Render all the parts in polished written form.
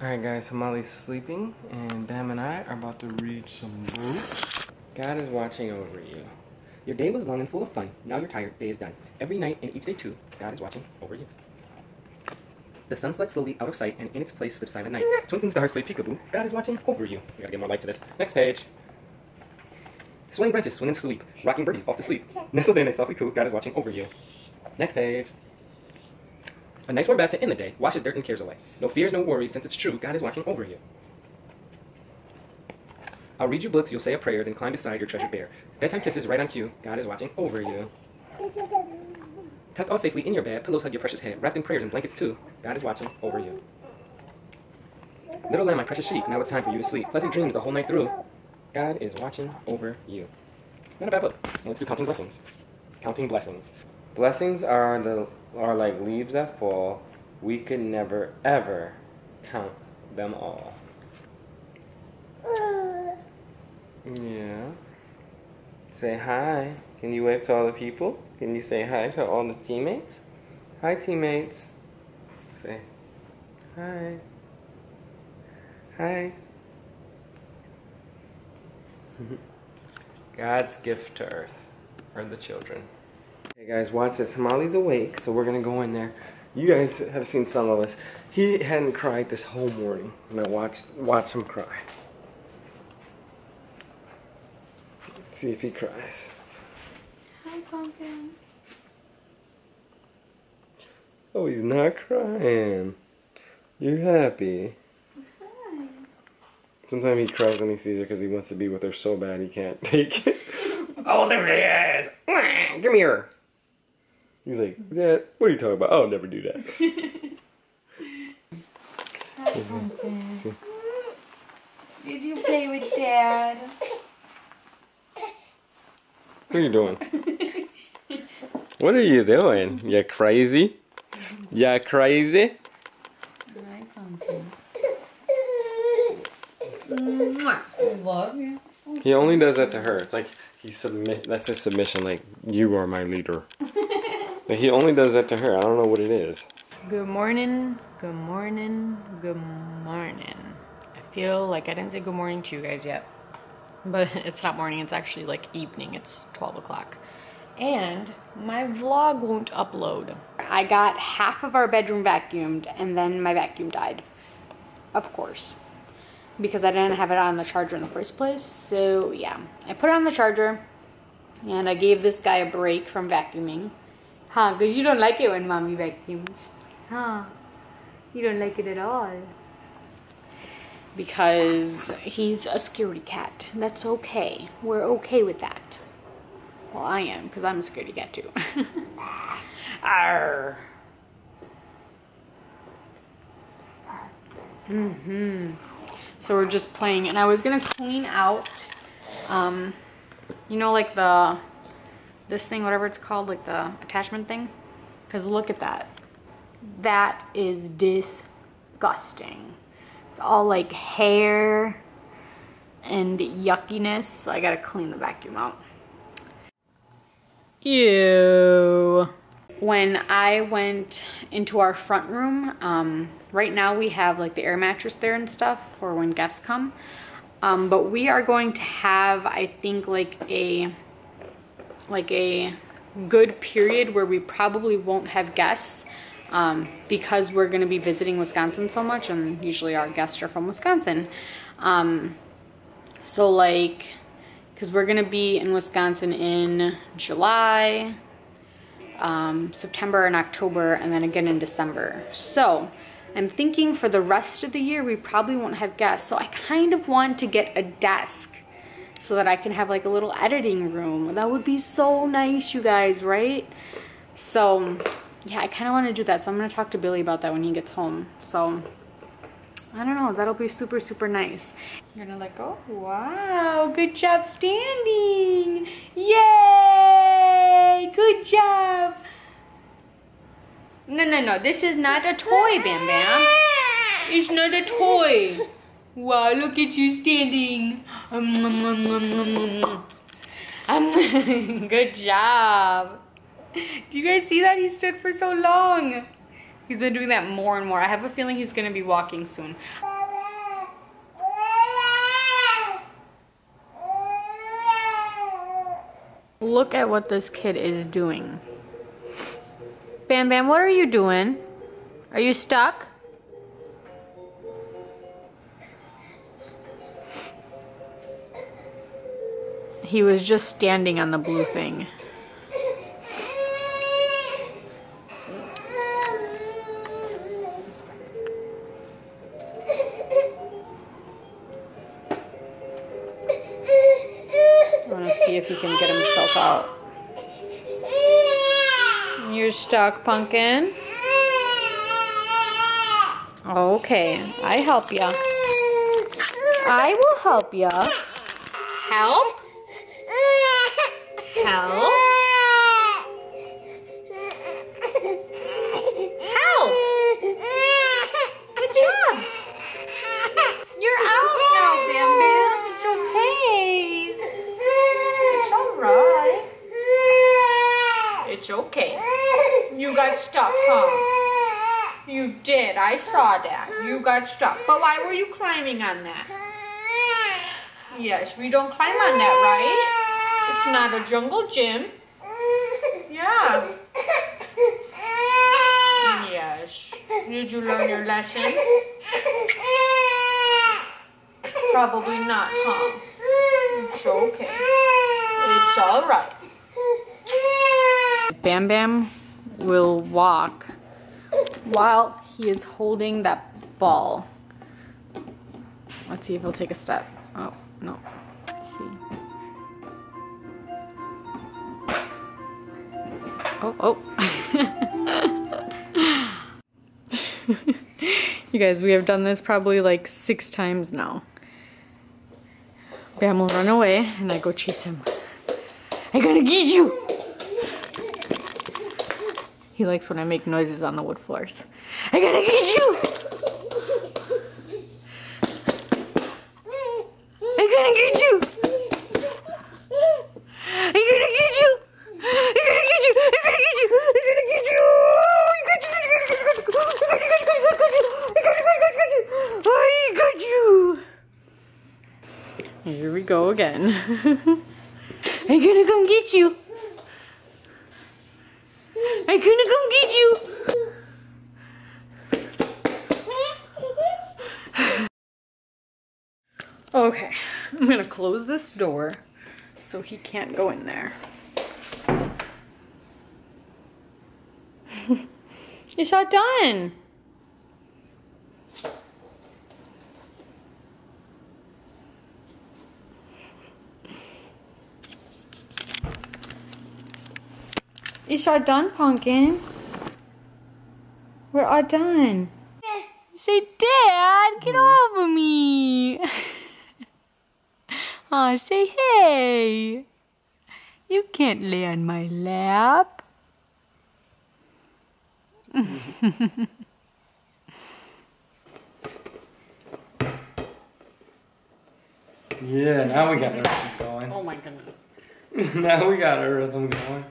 Alright guys, so Molly's sleeping and Bam and I are about to read some books. God is watching over you. Your day was long and full of fun. Now you're tired. Day is done. Every night and each day too, God is watching over you. The sun slides slowly out of sight and in its place slips silent night. Twinkling stars play peekaboo. God is watching over you. We gotta get more life to this. Next page. Swaying branches swing in sleep. Rocking birdies off to sleep. Nestled in and softly coo. God is watching over you. Next page. A nice warm bath to end the day washes dirt and cares away. No fears, no worries, since it's true, God is watching over you. I'll read you books, you'll say a prayer, then climb beside your treasured bear. Bedtime kisses right on cue, God is watching over you. Tucked all safely in your bed, pillows hug your precious head, wrapped in prayers and blankets too, God is watching over you. Little lamb, my precious sheep, now it's time for you to sleep. Pleasant dreams the whole night through, God is watching over you. Not a bad book. Let's do Counting Blessings. Counting Blessings. Blessings are like leaves that fall. We could never, ever count them all. Yeah. Say hi. Can you wave to all the people? Can you say hi to all the teammates? Hi, teammates. Say hi. Hi. God's gift to earth for the children. Hey guys, watch this. Molly's awake, so we're gonna go in there. You guys have seen some of us. He hadn't cried this whole morning, and I watched him cry. Let's see if he cries. Hi, Pumpkin. Oh, he's not crying. You're happy. Hi. Sometimes he cries when he sees her because he wants to be with her so bad he can't take it. Oh, there she is! Give me her. He's like, Dad, what are you talking about? I'll never do that. See. Did you play with Dad? What are you doing? What are you doing? You crazy? You crazy? My pumpkin. I love you. He only does that to her. It's like he submit. That's his submission. Like, you are my leader. He only does that to her. I don't know what it is. Good morning, good morning, good morning. I feel like I didn't say good morning to you guys yet. But it's not morning, it's actually like evening. It's 12 o'clock. And my vlog won't upload. I got half of our bedroom vacuumed and then my vacuum died. Of course. Because I didn't have it on the charger in the first place. So yeah, I put it on the charger and I gave this guy a break from vacuuming. Huh, because you don't like it when mommy vacuums. Huh. You don't like it at all. Because he's a scaredy cat. That's okay. We're okay with that. Well, I am, because I'm a scaredy cat too. Arr. So we're just playing. And I was going to clean out, you know, like the... this thing, whatever it's called, like the attachment thing. Because look at that. That is disgusting. It's all like hair and yuckiness. So I gotta clean the vacuum out. Ew. When I went into our front room, right now we have like the air mattress there and stuff for when guests come. But we are going to have, I think, like a good period where we probably won't have guests because we're going to be visiting Wisconsin so much, and usually our guests are from Wisconsin. So like, because we're going to be in Wisconsin in July, September and October, and then again in December. So I'm thinking for the rest of the year we probably won't have guests, so I kind of want to get a desk so that I can have like a little editing room. That would be so nice, you guys, right? So yeah, I kind of want to do that. So I'm going to talk to Billy about that when he gets home. So I don't know, that'll be super, super nice. You're going to let go? Wow, good job standing. Yay, good job. No, no, no, this is not a toy, Bam Bam. It's not a toy. Wow, look at you standing. Good job. Do you guys see that? He stood for so long. He's been doing that more and more. I have a feeling he's gonna be walking soon. Look at what this kid is doing. Bam Bam, what are you doing? Are you stuck? He was just standing on the blue thing. If he can get himself out. You're stuck, Pumpkin. Okay, I help ya. I will help ya. Help? Help? Help! Good job! You're out now, Bam Bam. It's okay. Right. It's okay. You got stuck, huh? You did. I saw that. You got stuck. But why were you climbing on that? Yes, we don't climb on that, right? It's not a jungle gym. Yeah. Yes. Did you learn your lesson? Probably not, huh? It's okay. It's all right. Bam Bam will walk while he is holding that ball. Let's see if he'll take a step. Oh, no. Let's see. Oh. You guys, we have done this probably like 6 times now. Bam will run away and I go chase him. I gotta get you! He likes when I make noises on the wood floors. I gotta get you! I gotta get you! I gotta get you! I gotta get you! I gotta get you! I gotta get you! I got you! Here we go again. I'm gonna come get you. I'm gonna come get you. Okay, I'm gonna close this door so he can't go in there. It's all done. It's all done, Pumpkin. We're all done. Say, Dad, get off of me. Oh, say, hey. You can't lay on my lap. Yeah, now we got everything going. Oh, my goodness. Now we got everything going.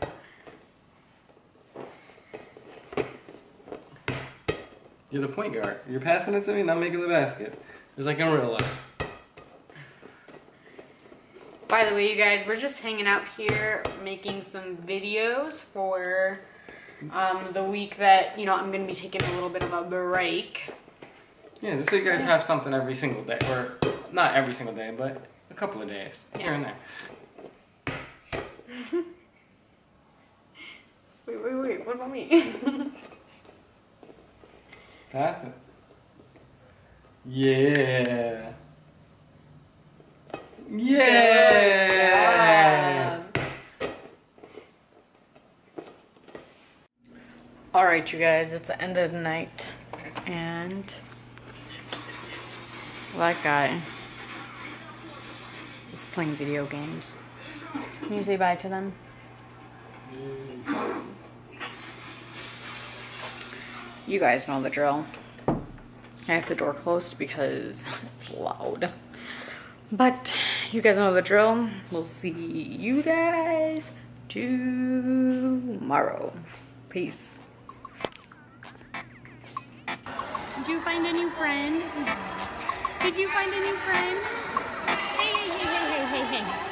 You're the point guard. You're passing it to me and I'm making the basket. Just like in real life. By the way, you guys, we're just hanging out here making some videos for the week that, you know, I'm going to be taking a little bit of a break. Yeah, just so you guys have something every single day. Or not every single day, but a couple of days. Yeah. Here and there. Wait. What about me? Pass it. Yeah. Yeah. All right, you guys, it's the end of the night. And that guy is playing video games. Can you say bye to them? Yeah. You guys know the drill. I have the door closed because it's loud. But you guys know the drill. We'll see you guys tomorrow. Peace. Did you find a new friend? Did you find a new friend? Hey, hey, hey, hey, hey, hey, hey.